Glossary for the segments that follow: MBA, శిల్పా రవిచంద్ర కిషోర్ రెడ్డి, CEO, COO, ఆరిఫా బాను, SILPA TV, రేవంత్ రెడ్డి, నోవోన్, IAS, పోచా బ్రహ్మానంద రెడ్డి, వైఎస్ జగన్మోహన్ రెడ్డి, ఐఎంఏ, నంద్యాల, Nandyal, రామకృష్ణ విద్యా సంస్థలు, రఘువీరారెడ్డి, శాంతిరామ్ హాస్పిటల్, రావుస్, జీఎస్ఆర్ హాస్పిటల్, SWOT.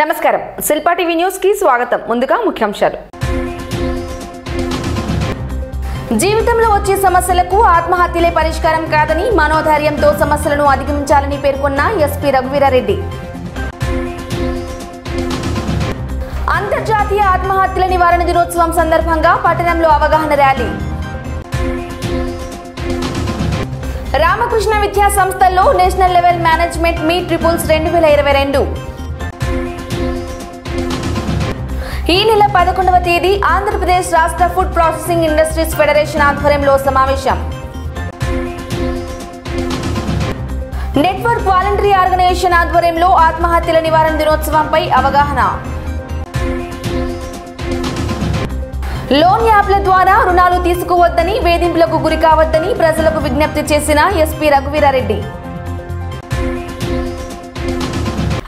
నమస్కారం Shilpa TV news కి స్వాగతం ముందుగా ముఖ్యాంశాలు జీవితంలో వచ్చే సమస్యలకు ఆత్మహత్యలే పరిష్కారం కాదని మనోధైర్యంతో సమస్యలను అధిగమించాలని పేర్కొన్న ఎస్పీ రఘువీరారెడ్డి అంతర్జాతీయ ఆత్మహత్యల నివారణ దినోత్సవం సందర్భంగా పట్టణంలో అవగాహన ర్యాలీ రామకృష్ణ విద్యా సంస్థల్లో national level management meet triples 2022 ఈ నెల 11వ తేదీ ఆంధ్రప్రదేశ్ రాష్ట్ర ఫుడ్ ప్రాసెసింగ్ ఇండస్ట్రీస్ ఫెడరేషన్ ఆధ్వర్యంలో సమావేశం నెట్వర్క్ వాలంటరీ ఆర్గనైజేషన్ ఆధ్వర్యంలో ఆత్మహత్యల నివారణ దినోత్సవంపై అవగాహన లోన్ యాప్ల ద్వారా రుణాలు తీసుకోవద్దని వేధింపులకు గురి కావద్దని ప్రజలకు విజ్ఞప్తి చేసిన ఎస్పీ రఘువీరారెడ్డి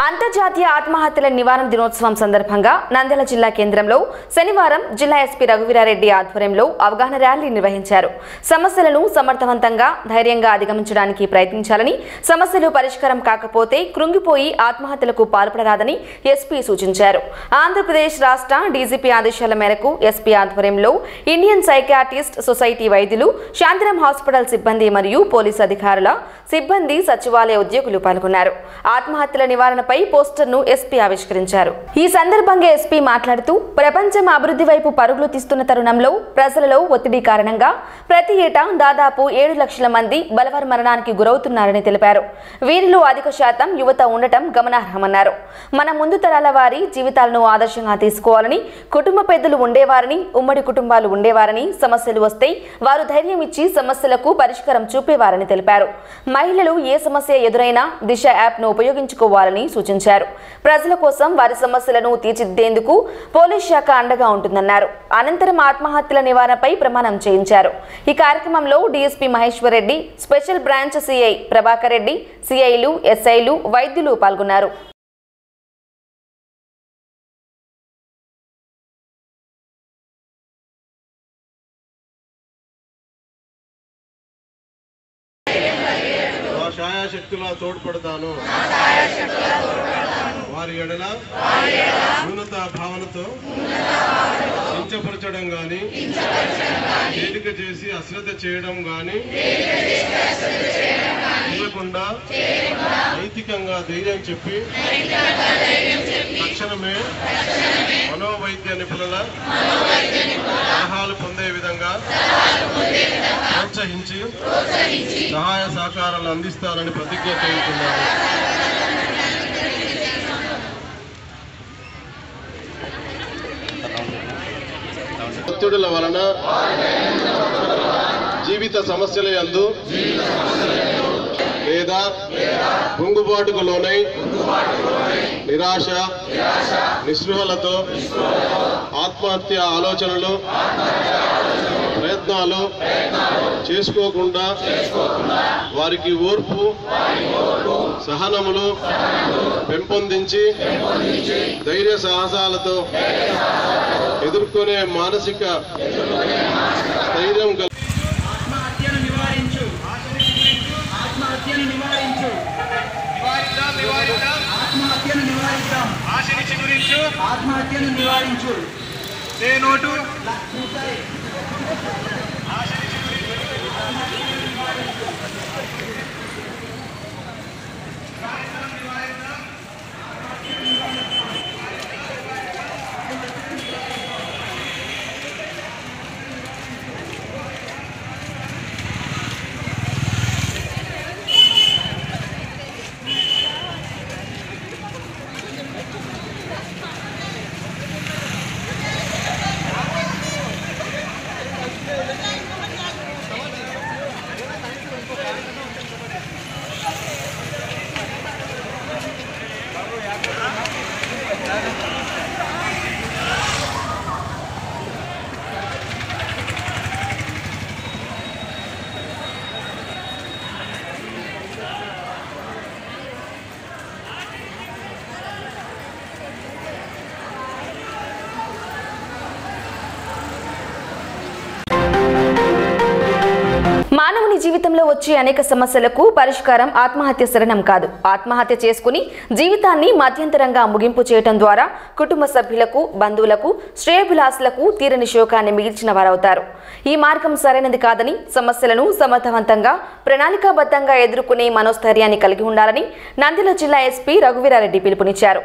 అంతర్జాతీయ ఆత్మహత్యల నివారణ దినోత్సవం సందర్భంగా నంద్యాల జిల్లా కేంద్రంలో శనివారం జిల్లా ఎస్పీ రఘువీరారెడ్డి ఆధ్వర్యంలో అవగాహన ర్యాలీ నిర్వహించారు. సమస్యలను సమర్థవంతంగా ధైర్యంగా అధిగమించడానికి ప్రయత్నించాలని, సమస్యలు పరిష్కారం కాకపోతే కృంగిపోయి ఆత్మహత్యలకు పాల్పడరాదని ఎస్పీ సూచించారు. ఆంధ్రప్రదేశ్ రాష్ట్ర డీజీపీ ఆదేశాల మేరకు ఎస్పీ ఆధ్వర్యంలో ఇండియన్ సైకియాట్రిస్ట్ సొసైటీ వైద్యులు, శాంతిరామ్ హాస్పిటల్ సిబ్బంది మరియు పోలీసు అధికారుల సిబ్బంది, సచివాలయ ఉద్యోగులు పాల్గొన్నారు. ఆత్మహత్యల నివారణపై పోస్టర్ను ఎస్పీ ఆవిష్కరించారు. ఈ సందర్భంగా ఎస్పీ మాట్లాడుతూ ప్రపంచం అభివృద్ధి వైపు పరుగులు తీస్తున్న తరుణంలో ప్రజలలో ఒత్తిడి కారణంగా ప్రతి ఏటా దాదాపు 7 లక్షల మంది బలవర మరణానికి గురవుతున్నారని తెలిపారు. వీరిలో అధిక శాతం యువత ఉండటం గమనార్హమన్నారు. మన ముందు తరాల వారి జీవితాలను ఆదర్శంగా తీసుకోవాలని, కుటుంబ పెద్దలు ఉండేవారని, ఉమ్మడి కుటుంబాలు ఉండేవారని, సమస్యలు వస్తే వారు ధైర్యం ఇచ్చి సమస్యలకు పరిష్కారం చూపేవారని తెలిపారు. మహిళలు ఏ సమస్య ఎదురైనా దిశ యాప్ను ఉపయోగించుకోవాలని సూచించారు. ప్రజల కోసం వారి సమస్యలను తీర్చిదిద్దేందుకు పోలీస్ శాఖ అండగా ఉంటుందన్నారు. అనంతరం ఆత్మహత్యల నివారణపై ప్రమాణం చేయించారు. ఈ కార్యక్రమంలో DSP Maheshwar Reddy, special branch CI Prabhakar Reddy, సిఐలు, ఎస్ఐలు, వైద్యులు పాల్గొన్నారు. శక్తులా తోడ్పడతాను, వారి ఎడల ఉన్నత భావనతో కించపరచడం కానీ, వేదిక చేసి అశ్రద్ధ చేయడం కానీ చేయకుండా నైతికంగా ధైర్యం చెప్పి తక్షణమే మనోవైద్య నిపుణుల సలహాలు పొందే విధంగా ప్రోత్సహించి సహాయ సహకారాలు అందిస్తారని ప్రతిజ్ఞ చేస్తున్నారు. ఒత్తిడుల వలన జీవిత సమస్యల యందు లేదా కుంగుబాటుకు లోనై నిరాశ నిస్పృహలతో ఆత్మహత్య ఆలోచనలు ప్రయత్నాలు చేసుకోకుండా వారికి ఓర్పు సహనములు పెంపొందించి ధైర్య సాహసాలతో ఎదుర్కొనే మానసిక ధైర్యం కలిగి ఆత్మహత్యను నివారించు. मानवुनि जीवितंलो वच्चे अनेक समस्यलकु परिष्कारं आत्महत्य शरणं कादु। आत्महत्य चेसुकुनि जीवितान्नि मध्यंतरंगा मुगिंपु चेयटं द्वारा कुटुंब सभ्युलकु बंधुवुलकु श्रेयभिलाषुलकु तीरनि शोकान्नि मिगिल्चिन वारौतारु। ई मार्गं सरैनदि कादनि समस्यलनु समर्थवंतंगा ప్రణాళికాబద్ధంగా ఎదుర్కొనే మనోస్థైర్యాన్ని కలిగి ఉండాలని నంద్యాల జిల్లా ఎస్పీ రఘువీరారెడ్డి పిలుపునిచ్చారు।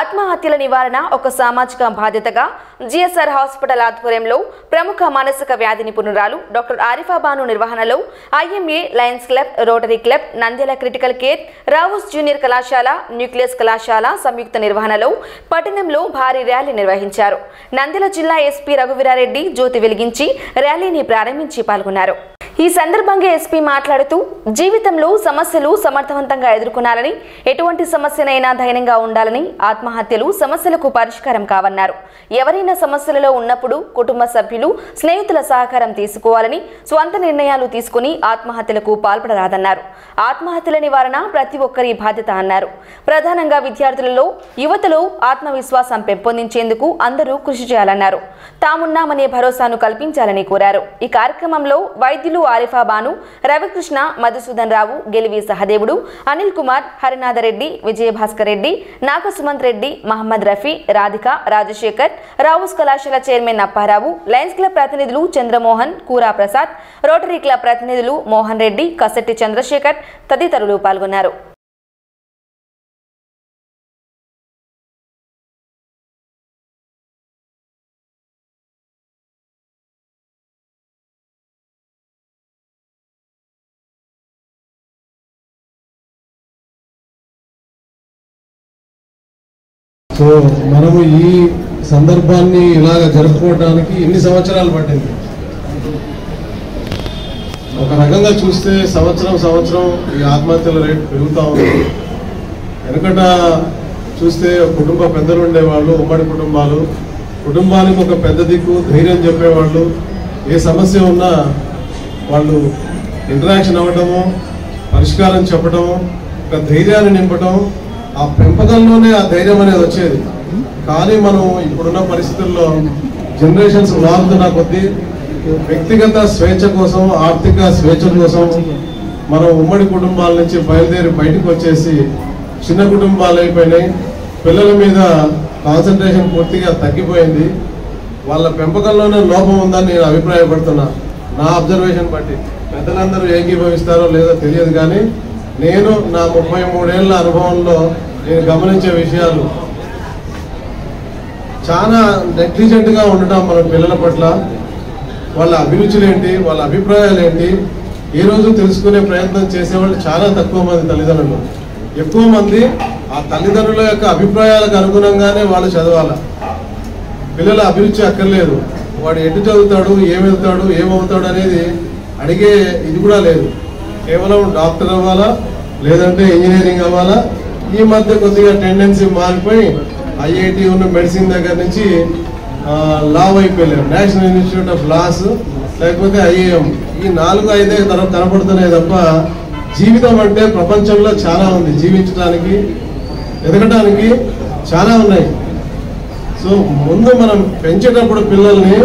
ఆత్మహత్యల నివారణ ఒక సామాజిక బాధ్యతగా జీఎస్ఆర్ హాస్పిటల్ ఆధ్వర్యంలో ప్రముఖ మానసిక వ్యాధి నిపుణురాలు డాక్టర్ ఆరిఫా బాను నిర్వహణలో ఐఎంఏ lions club rotary club నంద్యాల critical care రావుస్ junior కళాశాల న్యూక్లియస్ కళాశాల సంయుక్త నిర్వహణలో పట్టణంలో భారీ ర్యాలీ నిర్వహించారు। నంద్యాల జిల్లా ఎస్పీ రఘువీరారెడ్డి జ్యోతి వెలిగించి ర్యాలీని ప్రారంభించి పాల్గొన్నారు। ఈ సందర్భంగా ఎస్పీ మాట్లాడుతూ జీవితంలో సమస్యలు సమర్థవంతంగా ఎదుర్కొనాలని ఎటువంటి సమస్యనైనా ధైర్యంగా ఉండాలని ఆత్మహత్యలు సమస్యలకు పరిష్కారం కావన్నారు। ఎవరైనా సమస్యలలో ఉన్నప్పుడు కుటుంబ సభ్యులు స్నేహితుల సహకారం తీసుకోవాలని స్వంత నిర్ణయాలు తీసుకుని ఆత్మహత్యలకు పాల్పడరాదన్నారు। ఆత్మహత్యల నివారణ ప్రతి ఒక్కరి బాధ్యత అన్నారు। ప్రధానంగా విద్యార్థులలో యువతలో ఆత్మవిశ్వాసం పెంపొందించేందుకు అందరూ కృషి చేయాలన్నారు। తామున్నామనే భరోసాను కల్పించాలని కోరారు। ఈ కార్యక్రమంలో వైద్యులు ఆరిఫా బాను, రవికృష్ణ, మధుసూదన్ రావు, గెలివి సహదేవుడు, అనిల్ కుమార్, హరినాథ రెడ్డి, విజయభాస్కర్ రెడ్డి, నాగసుమంత్ రెడ్డి, మహమ్మద్ రఫీ, రాధిక, రాజశేఖర్, రావుస్ కళాశాల చైర్మన్ అప్పారావు, లయన్స్ క్లబ్ ప్రతినిధులు చంద్రమోహన్, కూరా ప్రసాద్, రోటరీ క్లబ్ ప్రతినిధులు మోహన్ రెడ్డి, కసెట్టి చంద్రశేఖర్ తదితరులు పాల్గొన్నారు। సో మనము ఈ సందర్భాన్ని ఇలాగ జరుపుకోవడానికి ఎన్ని సంవత్సరాలు పట్టింది? ఒక రకంగా చూస్తే సంవత్సరం సంవత్సరం ఈ ఆత్మహత్యల రేటు పెరుగుతూ ఉంది। వెనుకట చూస్తే కుటుంబ పెద్దలు ఉండేవాళ్ళు, ఉమ్మడి కుటుంబాలు, కుటుంబానికి ఒక పెద్ద దిక్కు ధైర్యం చెప్పేవాళ్ళు। ఏ సమస్య ఉన్నా వాళ్ళు ఇంటరాక్షన్ అవ్వటము, పరిష్కారం చెప్పటము, ఒక ధైర్యాన్ని నింపటం, ఆ పెంపకంలోనే ఆ ధైర్యం అనేది వచ్చేది। కానీ మనం ఇప్పుడున్న పరిస్థితుల్లో జనరేషన్స్ మారుతున్న కొద్దీ వ్యక్తిగత స్వేచ్ఛ కోసం, ఆర్థిక స్వేచ్ఛ కోసం మనం ఉమ్మడి కుటుంబాల నుంచి బయలుదేరి బయటకు వచ్చేసి చిన్న కుటుంబాలు అయిపోయినాయి। పిల్లల మీద కాన్సన్ట్రేషన్ పూర్తిగా తగ్గిపోయింది। వాళ్ళ పెంపకంలోనే లోపం ఉందని నేను అభిప్రాయపడుతున్నా। నా అబ్జర్వేషన్ బట్టి పెద్దలందరూ ఏకీభవిస్తారో లేదో తెలియదు, కానీ నేను నా 33 ఏళ్ల అనుభవంలో నేను గమనించే విషయాలు చాలా నెగ్లిజెంట్గా ఉండటం మన పిల్లల పట్ల, వాళ్ళ అభిరుచులేంటి, వాళ్ళ అభిప్రాయాలు ఏంటి ఈరోజు తెలుసుకునే ప్రయత్నం చేసేవాళ్ళు చాలా తక్కువ మంది తల్లిదండ్రులు। ఎక్కువ మంది ఆ తల్లిదండ్రుల యొక్క అభిప్రాయాలకు అనుగుణంగానే వాళ్ళు చదవాలి, పిల్లల అభిరుచి అక్కర్లేదు, వాడు ఎటు చదువుతాడు, ఏమెళ్తాడు, ఏమవుతాడు అనేది అడిగే ఇది కూడా లేదు। కేవలం డాక్టర్ అవ్వాలా, లేదంటే ఇంజనీరింగ్ అవ్వాలా। ఈ మధ్య కొద్దిగా టెండెన్సీ మారిపోయి ఐఐటి ఉన్న మెడిసిన్ దగ్గర నుంచి లా వైపు వెళ్ళారు, నేషనల్ ఇన్స్టిట్యూట్ ఆఫ్ లాస్, లేకపోతే ఐఏఎం, ఈ 4-5 తర్వాత కనపడుతున్నాయి తప్ప జీవితం అంటే ప్రపంచంలో చాలా ఉంది, జీవించడానికి ఎదగడానికి చాలా ఉన్నాయి। సో ముందు మనం పెంచేటప్పుడు పిల్లల్ని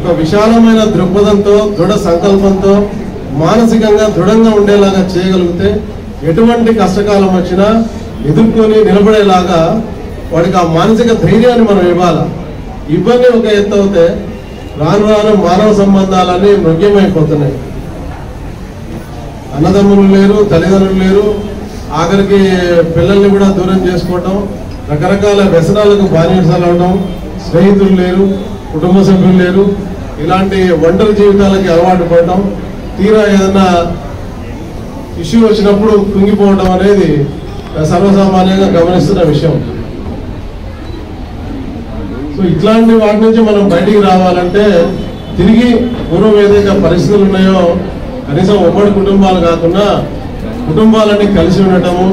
ఒక విశాలమైన దృక్పథంతో, దృఢ సంకల్పంతో, మానసికంగా దృఢంగా ఉండేలాగా చేయగలిగితే ఎటువంటి కష్టకాలం వచ్చినా ఎదుర్కొని నిలబడేలాగా వాడికి ఆ మానసిక ధైర్యాన్ని మనం ఇవ్వాలి। ఇవన్నీ ఒక ఎత్తు అవుతే రాను రాను మానవ సంబంధాలన్నీ మృగ్యమైపోతున్నాయి। అన్నదమ్ములు లేరు, తల్లిదండ్రులు లేరు, ఆఖరికి పిల్లల్ని కూడా దూరం చేసుకోవటం, రకరకాల వ్యసనాలకు బానిసలవడం, స్నేహితులు లేరు, కుటుంబ సభ్యులు లేరు, ఇలాంటి ఒంటరి జీవితాలకి అలవాటు పడటం, తీరా ఏదన్నా ఇష్యూ వచ్చినప్పుడు కుంగిపోవడం అనేది సర్వసామాన్యంగా గమనిస్తున్న విషయం। సో ఇట్లాంటి వాటి నుంచి మనం బయటికి రావాలంటే తిరిగి పూర్వం ఏదైతే పరిస్థితులు ఉన్నాయో కనీసం ఉమ్మడి కుటుంబాలు కాకుండా కుటుంబాలన్నీ కలిసి ఉండటము,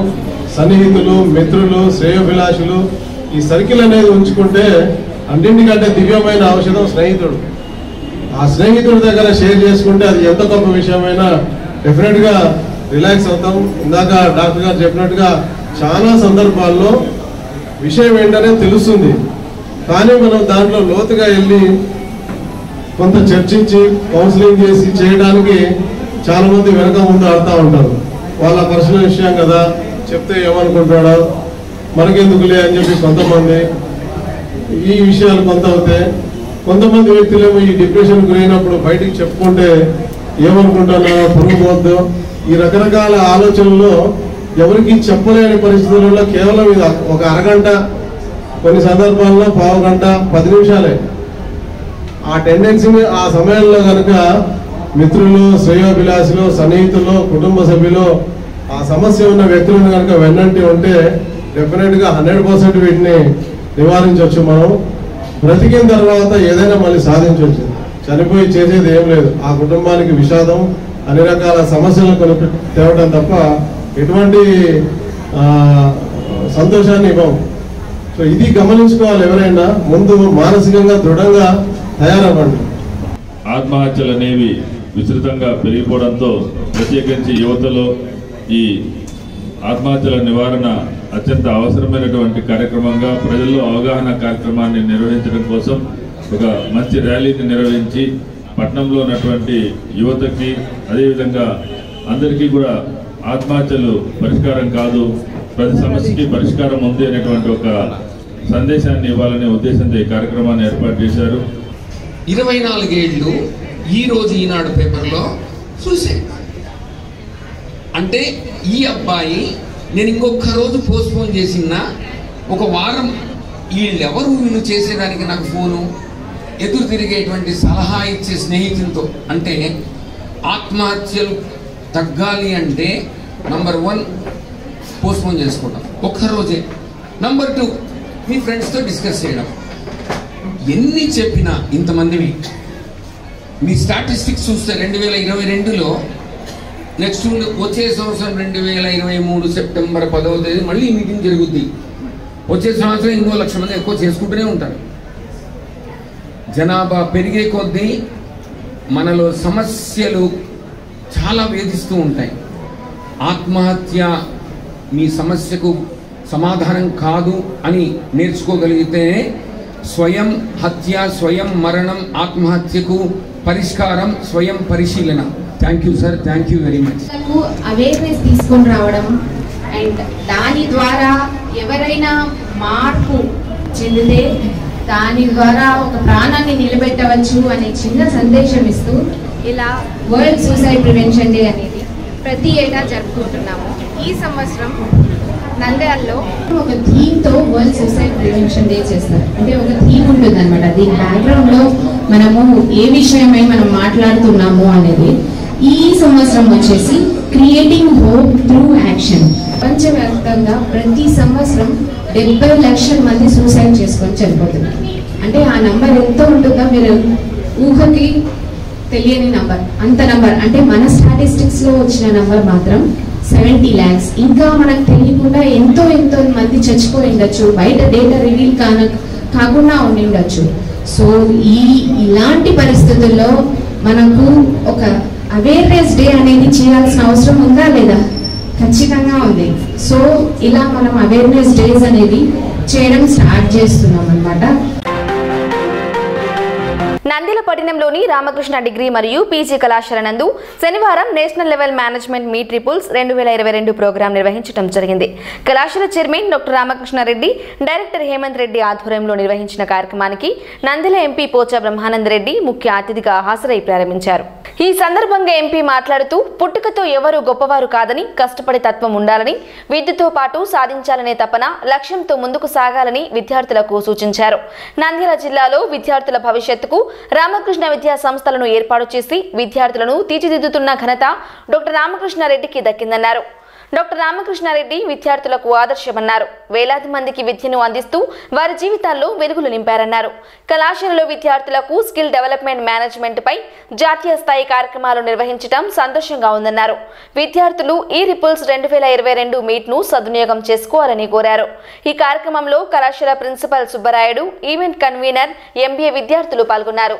సన్నిహితులు, మిత్రులు, శ్రేయోభిలాషులు, ఈ సర్కిల్ అనేది ఉంచుకుంటే అన్నింటికంటే దివ్యమైన ఔషధం స్నేహితుడు। ఆ స్నేహితుడి దగ్గర షేర్ చేసుకుంటే అది ఎంత గొప్ప విషయమైనా డెఫినెట్గా రిలాక్స్ అవుతాం। ఇందాక డాక్టర్ గారు చెప్పినట్టుగా చాలా సందర్భాల్లో విషయం ఏంటనేది తెలుస్తుంది, కానీ మనం దాంట్లో లోతుగా వెళ్ళి కొంత చర్చించి కౌన్సిలింగ్ చేసి చేయడానికి చాలా మంది వెనక ముందు ఆడుతూ ఉంటారు. వాళ్ళ పర్సనల్ విషయం కదా, చెప్తే ఏమనుకుంటాడో మనకెందుకులే అని చెప్పి కొంతమంది ఈ విషయాలు కొంత అవుతాయి. కొంతమంది వ్యక్తులేమో ఈ డిప్రెషన్ గురైనప్పుడు బయటికి చెప్పుకుంటే ఏమనుకుంటానో పొరుగుపోద్దు, ఈ రకరకాల ఆలోచనల్లో ఎవరికి చెప్పలేని పరిస్థితులలో కేవలం ఇది ఒక అరగంట, కొన్ని సందర్భాల్లో పావు గంట, 10 నిమిషాలే. ఆ టెండెన్సీని ఆ సమయంలో కనుక మిత్రులు, శ్రేయోభిలాషులు, సన్నిహితులు, కుటుంబ సభ్యులు, ఆ సమస్య ఉన్న వ్యక్తులను కనుక వెన్నంటి ఉంటే డెఫినెట్గా 100% వీటిని నివారించవచ్చు. మనం బ్రతికిన తర్వాత ఏదైనా మళ్ళీ సాధించవచ్చు, చనిపోయి చేసేది ఏం లేదు. ఆ కుటుంబానికి విషాదం, అన్ని రకాల సమస్యలు కొనుక్కు తేవడం తప్ప ఎటువంటి సంతోషాన్ని ఇవ్వము. సో ఇది గమనించుకోవాలి. ఎవరైనా ముందు మానసికంగా దృఢంగా తయారవ్వండి. ఆత్మహత్యలు అనేవి విస్తృతంగా పెరిగిపోవడంతో ప్రత్యేకించి యువతలో ఈ ఆత్మహత్యల నివారణ అత్యంత అవసరమైనటువంటి కార్యక్రమంగా ప్రజల్లో అవగాహన కార్యక్రమాన్ని నిర్వహించడం కోసం ఒక మంచి ర్యాలీని నిర్వహించి పట్టణంలో ఉన్నటువంటి యువతకి అదేవిధంగా అందరికీ కూడా ఆత్మహత్యలు పరిష్కారం కాదు, ప్రతి సమస్యకి పరిష్కారం ఉంది అనేటువంటి ఒక సందేశాన్ని ఇవ్వాలనే ఉద్దేశంతో ఈ కార్యక్రమాన్ని ఏర్పాటు చేశారు. 24 ఏళ్ళు ఈరోజు ఈనాడు పేపర్లో చూసే అంటే ఈ అబ్బాయి నేను ఇంకొక రోజు పోస్ట్పోన్ చేసిన ఒక వారం వీళ్ళెవరు వీళ్ళు చేసేదానికి నాకు ఫోను ఎదురు తిరిగేటువంటి సలహా ఇచ్చే స్నేహితులతో. అంటే ఆత్మహత్యలు తగ్గాలి అంటే నంబర్ 1 పోస్ట్పోన్ చేసుకోవడం ఒక్కరోజే, నంబర్ 2 మీ ఫ్రెండ్స్తో డిస్కస్ చేయడం. ఎన్ని చెప్పినా ఇంతమందివి మీ స్టాటిస్టిక్స్ చూస్తే 2022లో నెక్స్ట్ వచ్చే సంవత్సరం 2023 సెప్టెంబర్ 10వ తేదీ మళ్ళీ మీటింగ్ జరుగుద్ది. వచ్చే సంవత్సరం ఇంకో 1,00,000 మంది ఎక్కువ చేసుకుంటూనే ఉంటారు. జనాభా పెరిగే కొద్దీ మనలో సమస్యలు చాలా వేధిస్తూ ఉంటాయి. ఆత్మహత్య మీ సమస్యకు సమాధానం కాదు అని నేర్చుకోగలిగితే స్వయం హత్య, స్వయం మరణం, ఆత్మహత్యకు పరిష్కారం స్వయం పరిశీలన. Thank you sir, thank you very much. Awareness తీసుకొని రావడం అండ్ దాని ద్వారా ఎవరైనా మార్పు చెందితే దాని ద్వారా ఒక ప్రాణాన్ని నిలబెట్టవచ్చు అనే చిన్న సందేశం ఇస్తూ ఇలా వరల్డ్ సూసైడ్ ప్రివెన్షన్ డే అనేది ప్రతి ఏటా జరుపుకుంటున్నాము. ఈ సంవత్సరం నంద్యాలలో ఒక థీమ్తో వరల్డ్ సూసైడ్ ప్రివెన్షన్ డే చేస్తారు. అంటే ఒక థీమ్ ఉంటుంది అనమాట, దీని బ్యాక్గ్రౌండ్లో మనము ఏ విషయమై మనం మాట్లాడుతున్నాము అనేది. ఈ సంవత్సరం వచ్చేసి క్రియేటింగ్ హోప్ త్రూ యాక్షన్. ప్రపంచవ్యాప్తంగా ప్రతి సంవత్సరం 70 లక్షల మంది సూసైడ్ చేసుకొని చనిపోతున్నారు. అంటే ఆ నంబర్ ఎంత ఉంటుందో మీరు ఊహకి తెలియని నంబర్, అంత నంబర్. అంటే మన స్టాటిస్టిక్స్లో వచ్చిన నంబర్ మాత్రం 70 lakhs. ఇంకా మనకు తెలియకుండా ఎంతో ఎంతో మంది చచ్చిపోయి ఉండొచ్చు, బయట డేటా రివీల్ కాకుండా ఉండొచ్చు. సో ఇలాంటి పరిస్థితుల్లో మనకు ఒక అవేర్నెస్ డే అనేది చేయాల్సిన అవసరం ఉందా లేదా? ఖచ్చితంగా ఉంది. సో ఇలా మనం అవేర్నెస్ డేస్ అనేది చేయడం స్టార్ట్ చేస్తున్నాం అన్నమాట. నంద్యాల పట్టణంలోని రామకృష్ణ డిగ్రీ మరియు పీజీ కళాశాల నందు శనివారం national level management meet triples 2022 program నిర్వహించడం జరిగింది. కళాశాల chairman doctor Ramakrishna Reddy, director Hemanth Reddy ఆధ్వర్యంలో నిర్వహించిన కార్యక్రమానికి నంద్యాల ఎంపీ పోచా బ్రహ్మానంద రెడ్డి ముఖ్య అతిథిగా హాజరై ప్రారంభించారు. ఈ సందర్భంగా ఎంపీ మాట్లాడుతూ పుట్టుకతో ఎవరు గొప్పవారు కాదని, కష్టపడే తత్వం ఉండాలని, విద్యతో పాటు సాధించాలనే తపన, లక్ష్యంతో ముందుకు సాగాలని విద్యార్థులకు సూచించారు. నంద్యాల జిల్లాలో విద్యార్థుల భవిష్యత్తుకు రామకృష్ణ విద్యా సంస్థలను ఏర్పాటు చేసి విద్యార్థులను తీర్చిదిద్దుతున్న ఘనత డాక్టర్ రామకృష్ణారెడ్డికి దక్కిందన్నారు. డాక్టర్ రామకృష్ణారెడ్డి విద్యార్థులకు ఆదర్శమన్నారు. వేలాది మందికి విద్యను అందిస్తూ వారి జీవితాల్లో వెలుగులు నింపారన్నారు. కళాశాలలో విద్యార్థులకు స్కిల్ డెవలప్మెంట్ మేనేజ్మెంట్ పై జాతీయ స్థాయి కార్యక్రమాలు నిర్వహించడం సంతోషంగా ఉందన్నారు. విద్యార్థులు ఈ రిపుల్స్ 2022 మీట్ను సద్వినియోగం చేసుకోవాలని కోరారు. ఈ కార్యక్రమంలో కళాశాల principal Subbarayudu, event convenor, MBA విద్యార్థులు పాల్గొన్నారు.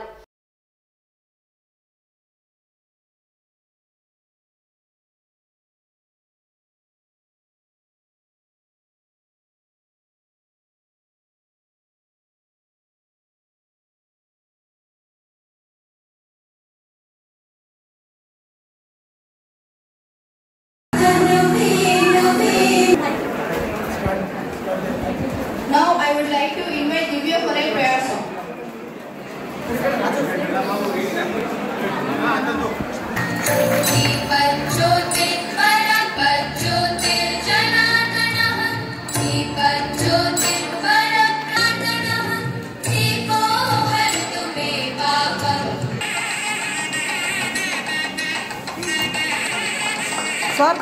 सब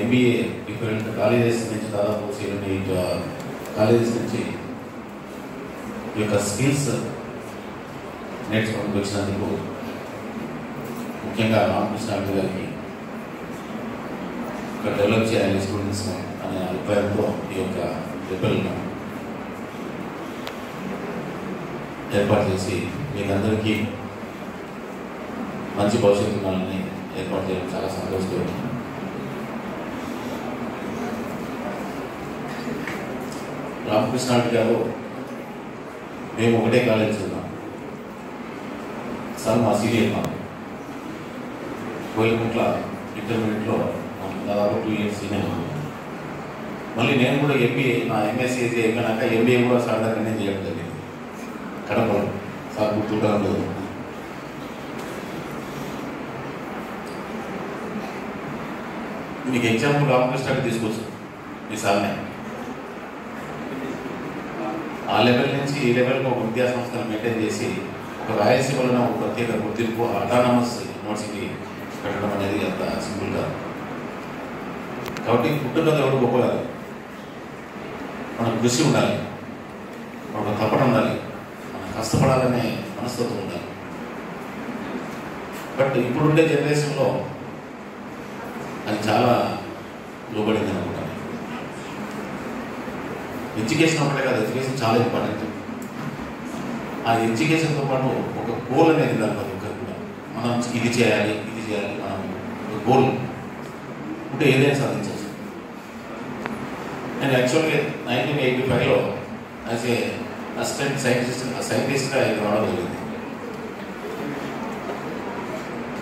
ఎంబీఏ డిఫరెంట్ కాలేజెస్ నుంచి దాదాపు కాలేజెస్ నుంచి ఈ యొక్క స్కిల్స్ నేర్చుకోవడానికి వచ్చినందుకు ముఖ్యంగా రామకృష్ణ గారికి ఇక్కడ డెవలప్ చేయాలి స్టూడెంట్స్ అనే అభిప్రాయంతో ఈ యొక్క రిపల్ను ఏర్పాటు చేసి మీకు అందరికీ మంచి భవిష్యత్తు ఉండాలని ఏర్పాటు చేయడం చాలా సంతోషకరం. रामकृष्ण गारू मेमे कॉलेज सर मा सीनियर कोयलकुट इंटरमीडियट दादापू 2 इयर्स सीनियर मल्ल नैन एमबीए ना एमएससी अगर एमबीए सारे जरिए कड़प सार गुर्तु नीचे एग्जाम रामकृष्ण तस्कोच साल आ लैवल नीचे यह लैवल को विद्या संस्था मेटीन रायलसीम प्रत्येक गुर्ति अटानमस यूनिवर्सिटी कटने अंत सिंपल काबी पुटन गोप मन कृषि उ मन तपन उ मन कष्टपड़े मनस्तत्व उ बट इपड़े जनरेशन अभी चला लड़े एड्युकेशन ఒకటే కాదు एड्युकेशन చాలా ఇంపార్టెంట్. ఆ ఎడ్యుకేషన్ తో పాటు ఒక గోల్ అనేది ఉండాలి. ఒకప్పుడు మనం ఇది చేయాలి మనం ఒక గోల్ ఉంటే ఏదైనా సాధించవచ్చు. నేను యాక్చువల్లీ 1985 లో as a assistant scientist గా రావడం జరిగింది.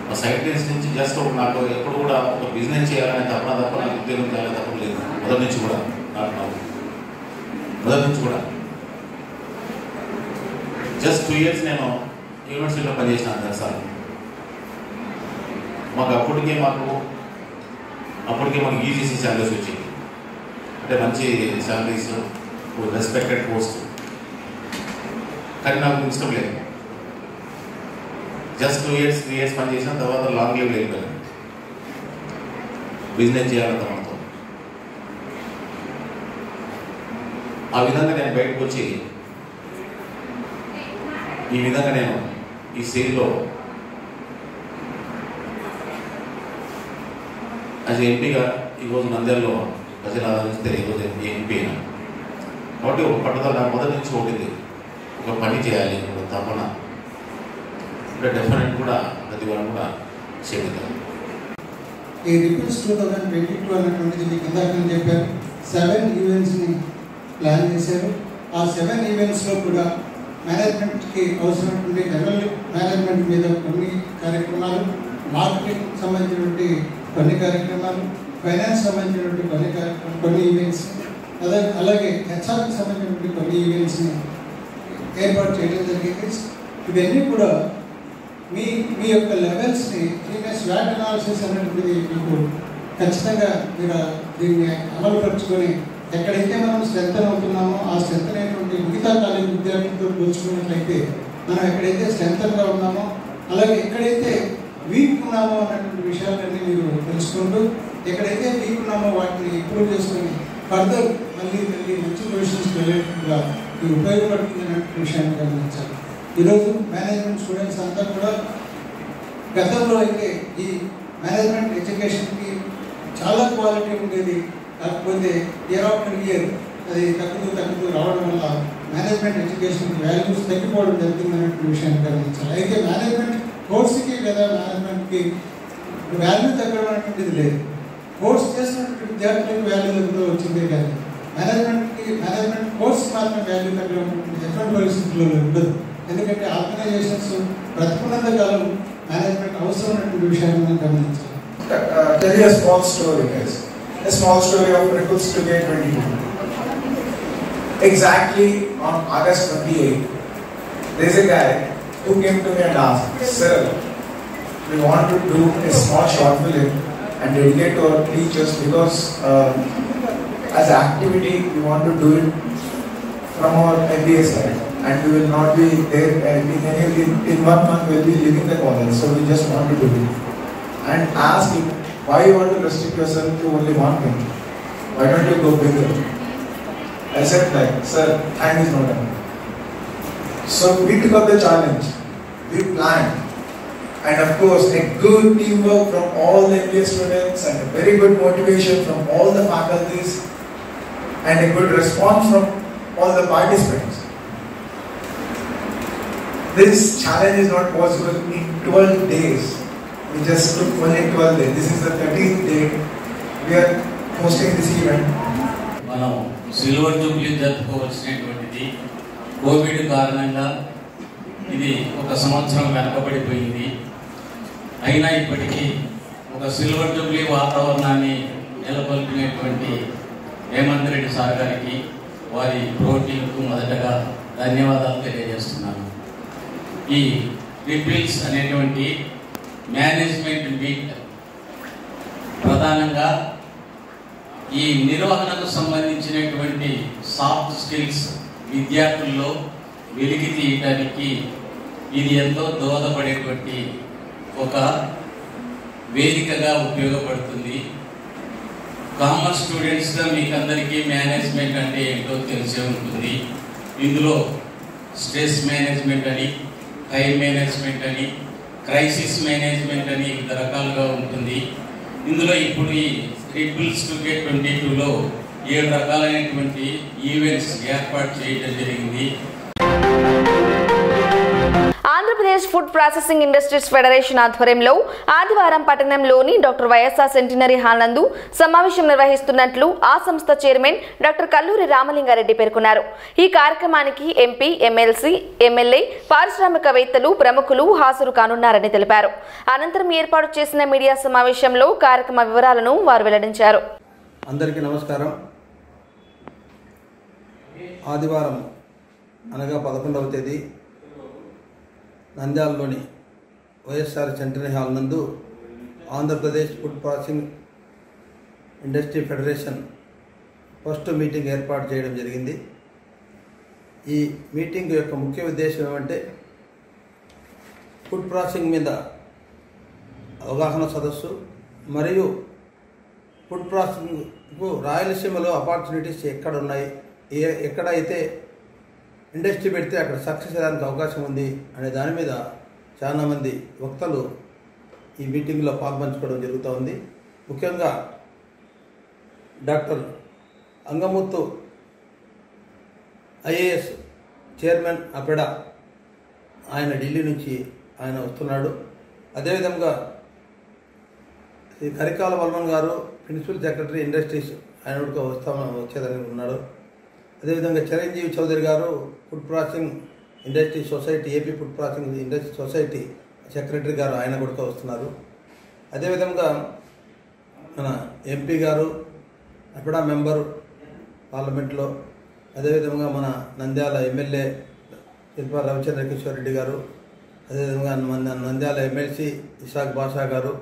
ఆ సైంటిస్ట్ నుంచి జస్ట్ నాకు ఎప్పుడు కూడా ఒక బిజినెస్ చేయాలనే తపన నాకు ఉద్యోగం చేయాలనే తపన లేదు. మొదటి నుంచి కూడా जस्ट 2 इयर्स नैन यूनिवर्सिटी पे सार अब ईजीसी शालरीस वे अटे मंजी शालरीस रेस्पेक्टेड पोस्ट इष्ट जस्ट 2 इयर्स 3 इयर्स पे तरह लांग लीव बिजनेस मन आ विधा नैन बैठक विधा नैन स्टेज आज एंपी नंद्याल प्रजल आदि एंपी अभी पटदा मोदी पनी चेयर तपन डेफिनेट प्रति वाले प्लान आ 7 ఈవెంట్స్ मैनेजमेंट की अवसर जनरल मैनेजमेंट कोई कार्यक्रम मार्केटिंग संबंधी कोई कार्यक्रम फाइनेंस संबंधी कोई कार्यक्रम कोई ఈవెంట్స్ अलग HR की संबंधी कोई ఈవెంట్స్ इवीं लेवल्स SWOT analysis खचिता दी अमलपरचुनी ఎక్కడైతే మనం స్ట్రెంథన్ అవుతున్నామో ఆ స్ట్రెంథన్ అయినటువంటి మిగతా కాలేజ్ విద్యార్థులతో పోల్చుకున్నట్లయితే మనం ఎక్కడైతే స్ట్రెంథన్ గా ఉన్నామో అలాగే ఎక్కడైతే వీక్ ఉన్నామో అన్నటువంటి విషయాలన్నీ మీరు తెలుసుకుంటూ ఎక్కడైతే వీక్ ఉన్నామో వాటిని ఇంప్రూవ్ చేసుకొని ఫర్దర్ మళ్ళీ మంచి పొజిషన్స్ వెళ్ళేట్టుగా ఇది ఉపయోగపడుతుంది అన్నటువంటి విషయాన్ని గమనించాలి. ఈరోజు మేనేజ్మెంట్ స్టూడెంట్స్ అంతా కూడా గతంలో అయితే ఈ మేనేజ్మెంట్ ఎడ్యుకేషన్కి చాలా క్వాలిటీ ఉండేది. కాకపోతే ఇయర్ ఆఫ్టర్ ఇయర్ అది తగ్గుతూ రావడం వల్ల మేనేజ్మెంట్ ఎడ్యుకేషన్ వాల్యూస్ తగ్గిపోవడం జరుగుతుందనే విషయాన్ని గమనించాలి. అయితే మేనేజ్మెంట్ కోర్సుకి లేదా మేనేజ్మెంట్కి వాల్యూ తగ్గడం అనేటువంటిది లేదు. కోర్స్ చేసినటువంటి విద్యార్థులకు వాల్యూ తగ్గుతూ వచ్చిందే కానీ మేనేజ్మెంట్ కోర్స్ మాత్రం వాల్యూ తగ్గడం ఎటువంటి పరిస్థితుల్లో ఉండదు. ఎందుకంటే ఆర్గనైజేషన్స్ బ్రతుకున్నంత కాలం మేనేజ్మెంట్ అవసరం అనేటువంటి విషయాన్ని మనం గమనించాలి. A small story of recruits to get 22. Exactly on August 28, there is a guy who came to me and asked, "Sir, we want to do a small short film and dedicate to our teachers because as an activity we want to do it from our MBA side and we will not be there in 1 month we will be leaving the college, so we just want to do it." And asked him, "Why you want to restrict yourself to only one thing? Why don't you go bigger?" I said like, "Sir, time is not enough." So we took up the challenge, we planned, and of course a good teamwork from all the MBA students and a very good motivation from all the faculties and a good response from all the participants. This challenge is not possible in 12 days. We just took only 12 days. This is the 13th day we are hosting this event. Wow. Silver Jubilee Death Coverage COVID Karnanga. ఇది ఒక సంవత్సరం వెనకబడిపోయింది. అయినా ఇప్పటికీ ఒక silver Jubilee వాతావరణాన్ని నెలకొల్పినటువంటి రేవంత్ రెడ్డి sir గారికి వారి ప్రోటీన్కు మొదటగా ధన్యవాదాలు తెలియజేస్తున్నాను. ఈ రిపిల్స్ అనేటువంటి మేనేజ్మెంట్ వీక్ ప్రధానంగా ఈ నిర్వహణకు సంబంధించినటువంటి సాఫ్ట్ స్కిల్స్ విద్యార్థుల్లో వెలికి తీయడానికి ఇది ఎంతో దోహదపడేటువంటి ఒక వేదికగా ఉపయోగపడుతుంది. కామర్స్ స్టూడెంట్స్గా మీకు అందరికీ మేనేజ్మెంట్ అంటే ఏంటో తెలిసే ఉంటుంది. ఇందులో స్ట్రెస్ మేనేజ్మెంట్ అని, టైం మేనేజ్మెంట్ అని, క్రైసిస్ మేనేజ్మెంట్ అని వివిధ రకాలుగా ఉంటుంది. ఇందులో ఇప్పుడు ఈ రిపిల్స్ 2022లో 7 రకాలైనటువంటి ఈవెంట్స్ ఏర్పాటు చేయడం జరిగింది. Andhra Pradesh food processing industries federation ఆధ్వర్యంలో ఆదివారం పట్టణంలోని డాక్టర్ వైఎస్ఆర్ సెంటినరీ హాల్ నందు సమావేశం నిర్వహిస్తున్నట్లు ఆ సంస్థ చైర్మన్ డాక్టర్ కల్లూరి రామలింగారెడ్డి పేర్కొన్నారు. ఈ కార్యక్రమానికి ఎంపీ, ఎమ్మెల్సీ, ఎమ్మెల్యే, పారిశ్రామికవేత్తలు ప్రముఖులు హాజరు కానున్నారని తెలిపారు. అనంతరం ఏర్పాటు చేసిన మీడియా సమావేశంలో కార్యక్రమ వివరాలను వారు వెల్లడించారు. అందరికీ నమస్కారం. ఆదివారం అనగా 11వ తేదీ నంద్యాలలోని వైఎస్ఆర్ సెంటరీ హాల్ నందు Andhra Pradesh food processing industry federation first meeting ఏర్పాటు చేయడం జరిగింది. ఈ మీటింగ్ యొక్క ముఖ్య ఉద్దేశం ఏమంటే ఫుడ్ ప్రాసెసింగ్ మీద అవగాహన సదస్సు మరియు ఫుడ్ ప్రాసెసింగ్కు రాయలసీమలో ఆపర్చునిటీస్ ఎక్కడ ఉన్నాయి, ఎక్కడైతే ఇండస్ట్రీ పెడితే అక్కడ సక్సెస్ అయ్యేదానికి అవకాశం ఉంది అనే దాని మీద చాలామంది వక్తలు ఈ మీటింగ్లో పాల్పంచుకోవడం జరుగుతూ ఉంది. ముఖ్యంగా doctor Angamuthu IAS chairman APEDA ఆయన ఢిల్లీ నుంచి ఆయన వస్తున్నాడు. అదేవిధంగా కరికాల వల్మన్ గారు ప్రిన్సిపల్ సెక్రటరీ ఇండస్ట్రీస్ ఆయన వచ్చేదానికి ఉన్నాడు. అదేవిధంగా చిరంజీవి చౌదరి గారు food processing industry society, AP food processing industry society secretary గారు ఆయన కూడా వస్తున్నారు. అదేవిధంగా మన ఎంపీ గారు అప్పుడ మెంబరు పార్లమెంట్లో, అదేవిధంగా మన నంద్యాల ఎమ్మెల్యే శిల్పా రవిచంద్ర కిషోర్ రెడ్డి గారు, అదేవిధంగా మన నంద్యాల ఎమ్మెల్సీ ఇషాక్ బాషా గారు,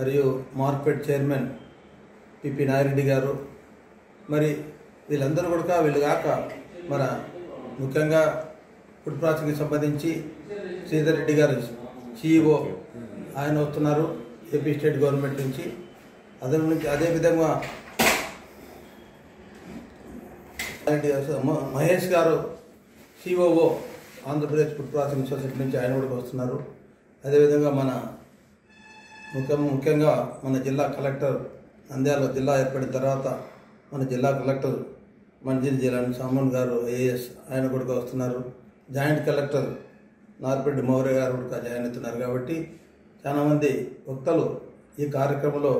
మరియు మార్కెట్ చైర్మన్ పిపి నాగిరెడ్డి గారు, మరి వీళ్ళందరూ కూడా వీళ్ళుగాక మన ముఖ్యంగా ఫుడ్ ప్రాసెసింగ్కి సంబంధించి శ్రీధర్ రెడ్డి గారు CEO ఆయన వస్తున్నారు ఏపీ స్టేట్ గవర్నమెంట్ నుంచి. అదేవిధంగా Mahesh garu COO Andhra Pradesh food processing society నుంచి ఆయన కూడా వస్తున్నారు. అదేవిధంగా మన ముఖ్యంగా మన జిల్లా కలెక్టర్, నంద్యాల జిల్లా ఏర్పడిన తర్వాత మన జిల్లా కలెక్టర్ మంజీల్ జిల్లా సామన్ గారు AAS ఆయన కూడా వస్తున్నారు. జాయింట్ కలెక్టర్ నార్పెడ్డి మౌర్య గారు కూడా జాయిన్ అవుతున్నారు. కాబట్టి చాలామంది వక్తలు ఈ కార్యక్రమంలో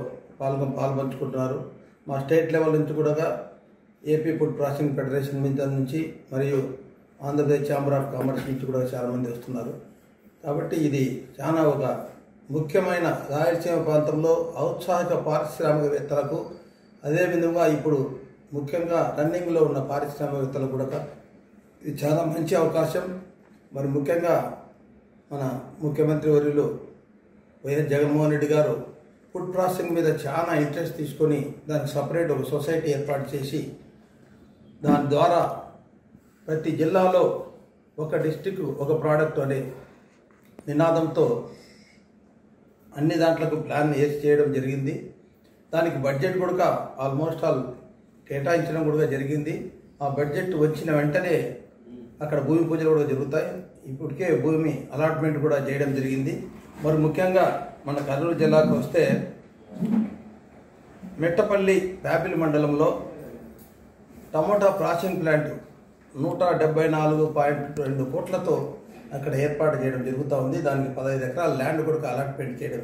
పాల్పంచుకుంటున్నారు. మా స్టేట్ లెవెల్ నుంచి కూడా ఏపీ ఫుడ్ ప్రాసెసింగ్ ఫెడరేషన్ నుంచి మరియు ఆంధ్రప్రదేశ్ ఛాంబర్ ఆఫ్ కామర్స్ నుంచి కూడా చాలామంది వస్తున్నారు. కాబట్టి ఇది చాలా ఒక ముఖ్యమైన రాయలసీమ ప్రాంతంలో ఔత్సాహిక పారిశ్రామికవేత్తలకు, అదేవిధంగా ఇప్పుడు ముఖ్యంగా రన్నింగ్లో ఉన్న పారిశ్రామికవేత్తలు కూడా ఇది చాలా మంచి అవకాశం. మరి ముఖ్యంగా మన ముఖ్యమంత్రి వర్యులు వైఎస్ జగన్మోహన్ రెడ్డి గారు ఫుడ్ ప్రాసెసింగ్ మీద చాలా ఇంట్రెస్ట్ తీసుకొని దానికి సపరేట్ ఒక సొసైటీ ఏర్పాటు చేసి దాని ద్వారా ప్రతి జిల్లాలో ఒక డిస్ట్రిక్ట్ ఒక ప్రోడక్ట్ అనే నినాదంతో అన్ని దాంట్లకు ప్లాన్ వేసి చేయడం జరిగింది. దానికి బడ్జెట్ కూడా ఆల్మోస్ట్ ఆల్ కేటాయించడం కూడా జరిగింది. ఆ బడ్జెట్ వచ్చిన వెంటనే అక్కడ భూమి పూజలు కూడా జరుగుతాయి. ఇప్పటికే భూమి అలాట్మెంట్ కూడా చేయడం జరిగింది. మరి ముఖ్యంగా మన కర్నూలు జిల్లాకు వస్తే మెట్టపల్లి ప్యాపిల్ మండలంలో టమోటా ప్రాసెసింగ్ ప్లాంట్ 174.2 కోట్లతో అక్కడ ఏర్పాటు చేయడం జరుగుతూ ఉంది. దానికి 15 ఎకరాల ల్యాండ్ కూడా అలాట్మెంట్ చేయడం.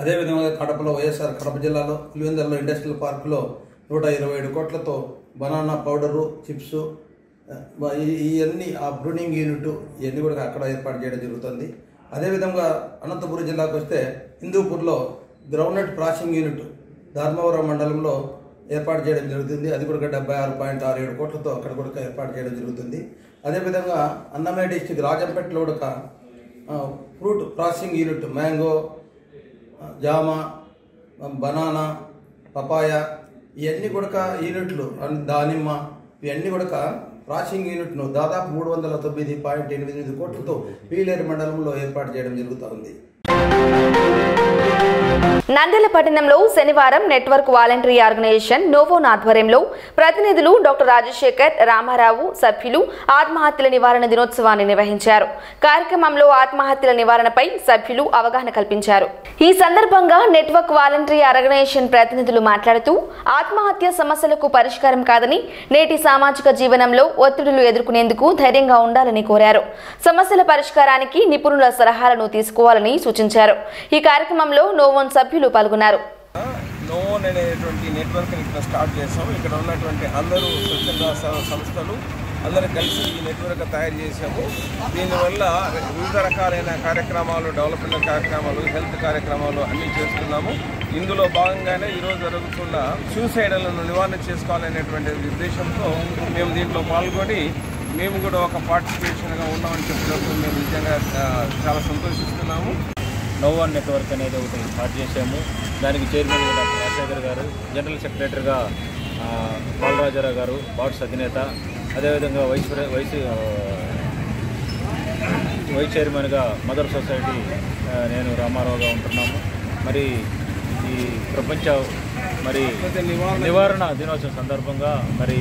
అదేవిధంగా కడపలో వైఎస్ఆర్ కడప జిల్లాలో పులివెందులలో ఇండస్ట్రియల్ పార్కులో 127 కోట్లతో బనానా పౌడరు, చిప్స్, ఇవన్నీ ఆ బ్రూనింగ్ యూనిట్ ఇవన్నీ కూడా అక్కడ ఏర్పాటు చేయడం జరుగుతుంది. అదేవిధంగా అనంతపురం జిల్లాకు వస్తే హిందూపూర్లో గ్రౌండ్నట్ ప్రాసెసింగ్ యూనిట్ ధర్మవరం మండలంలో ఏర్పాటు చేయడం జరుగుతుంది. అది కూడా 76.67 కోట్లతో అక్కడ కూడా ఏర్పాటు చేయడం జరుగుతుంది. అదేవిధంగా అన్నమయ్య డిస్టిక్ రాజంపేటలో కూడా ఫ్రూట్ ప్రాసెసింగ్ యూనిట్ మ్యాంగో, జామ, బనానా, పపాయ ఇవన్నీ కూడా యూనిట్లు, దానిమ్మ ఇవన్నీ కూడా ప్రాసెసింగ్ యూనిట్ను దాదాపు 309.88 కోట్లతో పీలేరు మండలంలో ఏర్పాటు చేయడం జరుగుతుంది. నంద్యాల పట్టణంలో శనివారం నెట్వర్క్ వాలంటరీ ఆర్గనైజేషన్ నోవోన్ ఆధ్వర్యంలో ప్రతినిధులు డాక్టర్ రాజశేఖర్, రామారావు సభ్యులు ఆత్మహత్యల నివారణ దినోత్సవాన్ని నిర్వహించారు. కార్యక్రమంలో ఆత్మహత్యల నివారణపై సభ్యులు అవగాహన కల్పించారు. ఈ సందర్భంగా నెట్వర్క్ వాలంటరీ ఆర్గనైజేషన్ ప్రతినిధులు మాట్లాడుతూ ఆత్మహత్య సమస్యలకు పరిష్కారం కాదని, నేటి సామాజిక జీవనంలో ఒత్తిడులు ఎదుర్కొనేందుకు ధైర్యంగా ఉండాలని కోరారు. సమస్యల పరిష్కారానికి నిపుణుల సలహాలను తీసుకోవాలని సూచించారు. ఈ కార్యక్రమంలో నోవోన్ సభ్యులు పాల్గొన్నారు. నోవోన్ అనేటువంటి నెట్వర్క్ని ఇక్కడ స్టార్ట్ చేసాం. ఇక్కడ ఉన్నటువంటి అందరూ స్వచ్ఛంద సంస్థలు అందరూ కలిసి ఈ నెట్వర్క్ తయారు చేసాము. దీనివల్ల వివిధ రకాలైన కార్యక్రమాలు, డెవలప్మెంట్ కార్యక్రమాలు, హెల్త్ కార్యక్రమాలు అన్నీ చేస్తున్నాము. ఇందులో భాగంగానే ఈరోజు జరుగుతున్న సూసైడ్లను నివారణ చేసుకోవాలనేటువంటి ఉద్దేశంతో మేము దీంట్లో పాల్గొని మేము కూడా ఒక పార్టిసిపేషన్గా ఉన్నామని చెప్పినప్పుడు మేము నిజంగా చాలా సంతోషిస్తున్నాము. నోవోన్ నెట్వర్క్ అనేది ఒకటి స్టార్ట్ చేసాము. దానికి చైర్మన్ డాక్టర్ రాజశేఖర్ గారు, జనరల్ సెక్రటరీగా బాలరాజారావు గారు, బాట్స్ అధినేత, అదేవిధంగా వైస్ చైర్మన్గా మదర్ సొసైటీ నేను రామారావుగా ఉంటున్నాము. మరి ఈ ప్రపంచ నివారణ దినోత్సవం సందర్భంగా మరి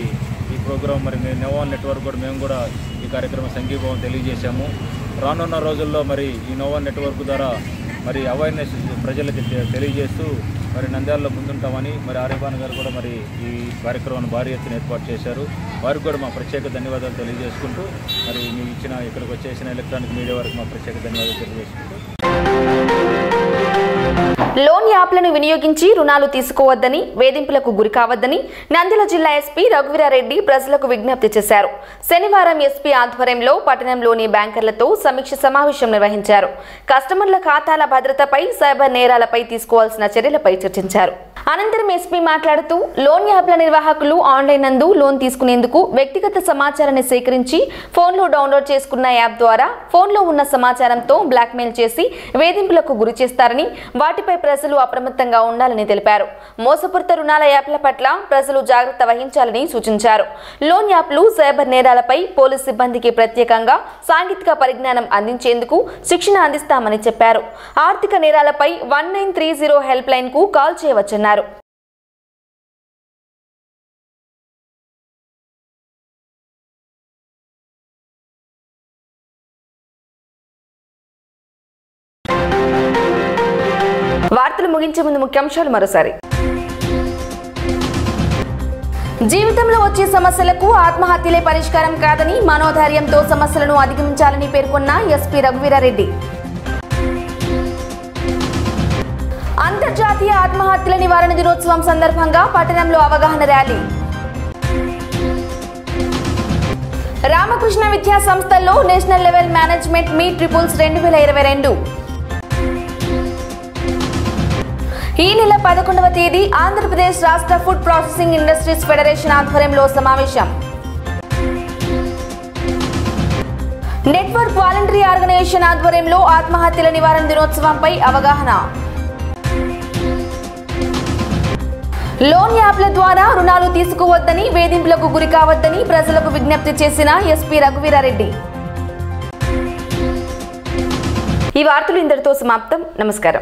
ఈ ప్రోగ్రాం మరి నోవోన్ నెట్వర్క్ కూడా మేము కూడా ఈ కార్యక్రమం సంఘీభావం తెలియజేశాము. రానున్న రోజుల్లో మరి ఈ నోవోన్ నెట్వర్క్ ద్వారా మరి అవేర్నెస్ ప్రజలకు తెలియజేస్తూ మరి నంద్యాలలో ముందుంటామని మరి ఆర్యభాన్ గారు కూడా మరి ఈ కార్యక్రమాన్ని భారీ ఎత్తున ఏర్పాటు చేశారు. వారికి కూడా మా ప్రత్యేక ధన్యవాదాలు తెలియజేసుకుంటూ మరి మీకు ఇచ్చిన ఇక్కడికి వచ్చేసిన ఎలక్ట్రానిక్ మీడియా వారికి మా ప్రత్యేక ధన్యవాదాలు తెలియజేసుకుంటూ లోన్ యాప్లను వినియోగించి రుణాలు తీసుకోవద్దని, వేధింపులకు గురికావద్దని నంద్యాల జిల్లా ఎస్పీ రఘువీరారెడ్డి ప్రజలకు విజ్ఞప్తి చేశారు. శనివారం ఎస్పీ ఆధ్వర్యంలో పట్టణంలోని బ్యాంకర్లతో సమీక్ష సమావేశం నిర్వహించారు. కస్టమర్ల ఖాతాల భద్రతపై, సైబర్ నేరాలపై తీసుకోవాల్సిన చర్యలపై చర్చించారు. అనంతరం ఎస్పీ మాట్లాడుతూ లోన్ యాప్ల నిర్వాహకులు ఆన్లైన్ నందు లోన్ తీసుకునేందుకు వ్యక్తిగత సమాచారాన్ని సేకరించి ఫోన్లో డౌన్లోడ్ చేసుకున్న యాప్ ద్వారా ఫోన్లో ఉన్న సమాచారంతో బ్లాక్మెయిల్ చేసి వేధింపులకు గురి చేస్తారని, వాటిపై ప్రజలు అప్రమత్తంగా ఉండాలని తెలిపారు. మోసపూరిత రుణాల యాప్ల పట్ల ప్రజలు జాగ్రత్త వహించాలని సూచించారు. లోన్ యాప్లు, సైబర్ నేరాలపై పోలీసు సిబ్బందికి ప్రత్యేకంగా సాంకేతిక పరిజ్ఞానం అందించేందుకు శిక్షణ అందిస్తామని చెప్పారు. ఆర్థిక నేరాలపై 1930 హెల్ప్ లైన్ కు కాల్ చేయవచ్చన్నారు. వార్తలు ముగించే ముందు ముఖ్యాంశాలు మరోసారి. జీవితంలో వచ్చే సమస్యలకు ఆత్మహత్యలే పరిష్కారం కాదని, మనోధైర్యంతో సమస్యలను అధిగమించాలని పేర్కొన్న ఎస్పీ రఘువీరారెడ్డి. అంతర్జాతీయ ఆత్మహత్యల నివారణ దినోత్సవం సందర్భంగా పట్టణంలో అవగాహన ర్యాలీ. రామకృష్ణ విద్యా సంస్థల్లో national level management meet triples 2022. ఈ నెల 11వ తేదీ ఆంధ్రప్రదేశ్ రాష్ట్ర ఫుడ్ ప్రాసెసింగ్ ఇండస్ట్రీస్ ఫెడరేషన్ ఆధ్వర్యంలో సమావేశం. నెట్వర్క్ వాలంటరీ ఆర్గనైజేషన్ ఆధ్వర్యంలో ఆత్మహత్యల నివారణ దినోత్సవంపై అవగాహన. లోన్ యాప్ల ద్వారా రుణాలు తీసుకోవద్దని, వేధింపులకు గురి కావద్దని ప్రజలకు విజ్ఞప్తి చేసిన ఎస్పీ రఘువీరారెడ్డి. ఈ వార్తలు ఇంతటితో సమాప్తం. నమస్కారం.